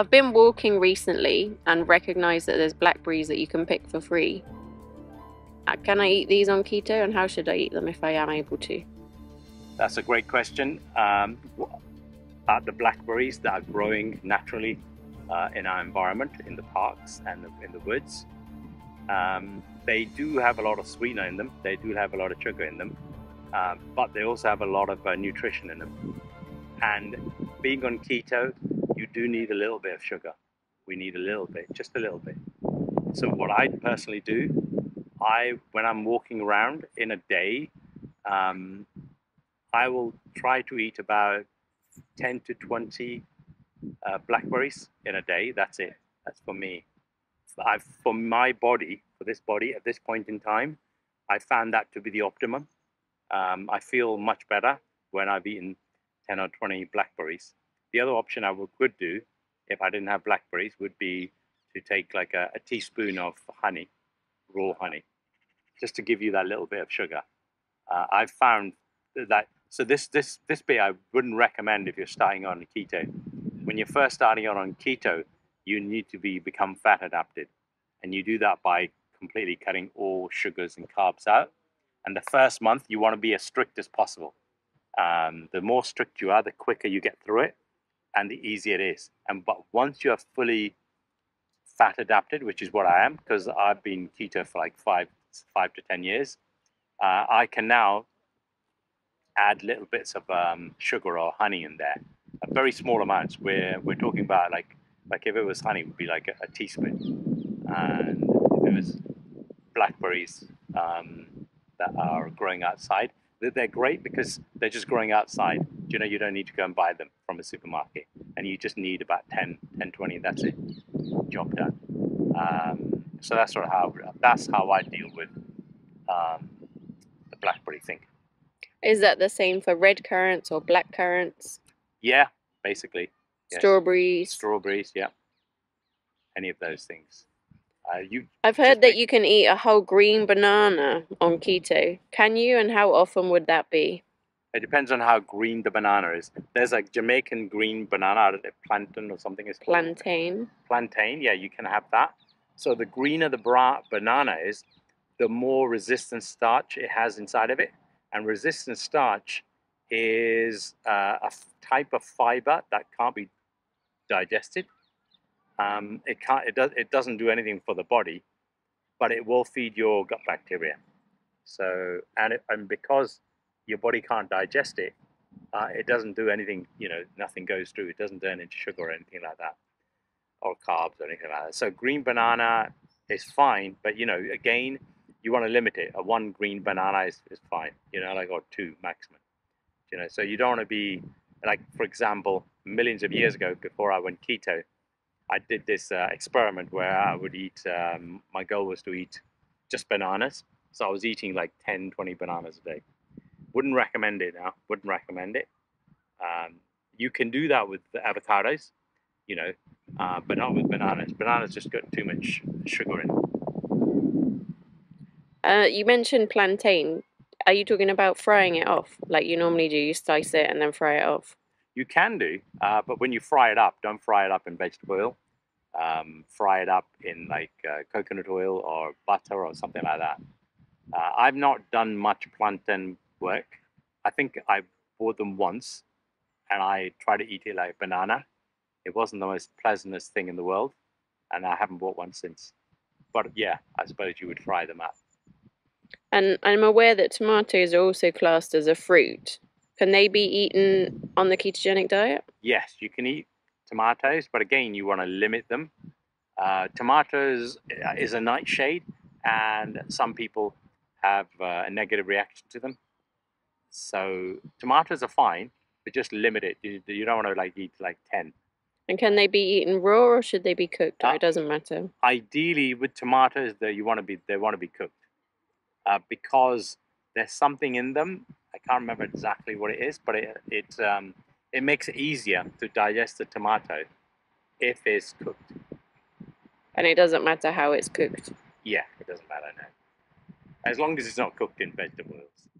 I've been walking recently and recognised that there's blackberries that you can pick for free. Can I eat these on keto, and how should I eat them if I am able to? That's a great question. Are the blackberries that are growing naturally in our environment, in the parks and in the woods, they do have a lot of sweetener in them, they do have a lot of sugar in them, but they also have a lot of nutrition in them. And being on keto, you do need a little bit of sugar. We need a little bit, just a little bit. So what I personally do, when I'm walking around in a day, I will try to eat about 10 to 20 blackberries in a day. That's it. That's for me. For my body, for this body at this point in time, I found that to be the optimum. I feel much better when I've eaten 10 or 20 blackberries. The other option I could do, if I didn't have blackberries, would be to take like a teaspoon of honey, raw honey, just to give you that little bit of sugar. I've found that, so this bit I wouldn't recommend if you're starting on keto. When you're first starting on keto, you need to become fat adapted. And you do that by completely cutting all sugars and carbs out. And the first month, you want to be as strict as possible. The more strict you are, the quicker you get through it, and the easier it is. But once you are fully fat adapted, which is what I am, because I've been keto for like five to 10 years, I can now add little bits of sugar or honey in there, very small amounts. We're talking about like if it was honey, it would be like a teaspoon, and if it was blackberries that are growing outside, they're great because they're just growing outside. You know, you don't need to go and buy them from a supermarket, and you just need about 10, 20. That's it, job done. So that's sort of how I deal with the blackberry thing. Is that the same for red currants or black currants? Yeah, basically. Yes. Strawberries. Strawberries, yeah. Any of those things. I've heard that you can eat a whole green banana on keto. Can you, and how often would that be? It depends on how green the banana is. There's like Jamaican green banana, I don't know, plantain or something. It's called. Plantain. Plantain, yeah, you can have that. So the greener the banana is, the more resistant starch it has inside of it. And resistant starch is a type of fiber that can't be digested. It doesn't do anything for the body, but it will feed your gut bacteria. So, and because your body can't digest it, it doesn't do anything, you know, nothing goes through. It doesn't turn into sugar or anything like that, or carbs or anything like that. So green banana is fine, but, you know, again, you want to limit it. One green banana is fine, you know, like, or two maximum, you know. So you don't want to be, like, for example, millions of years ago, before I went keto, I did this experiment where I would eat, my goal was to eat just bananas. So I was eating like 10, 20 bananas a day. Wouldn't recommend it now, wouldn't recommend it. You can do that with the avocados, you know, but not with bananas. Bananas just got too much sugar in it. You mentioned plantain. Are you talking about frying it off like you normally do? You slice it and then fry it off? You can do, but when you fry it up, don't fry it up in vegetable oil. Fry it up in like coconut oil or butter or something like that. I've not done much plantain work. I think I bought them once and I tried to eat it like a banana. It wasn't the most pleasantest thing in the world, and I haven't bought one since. But yeah, I suppose you would fry them up. And I'm aware that tomatoes are also classed as a fruit. Can they be eaten on the ketogenic diet? Yes, you can eat tomatoes, but again, you want to limit them. Tomatoes is a nightshade, and some people have a negative reaction to them. So tomatoes are fine, but just limit it. You don't want to like eat like 10. And can they be eaten raw, or should they be cooked? It doesn't matter. Ideally, with tomatoes, they want to be cooked. Because there's something in them, I can't remember exactly what it is, but it makes it easier to digest the tomato if it's cooked. And it doesn't matter how it's cooked? Yeah, it doesn't matter, no. As long as it's not cooked in vegetable oils.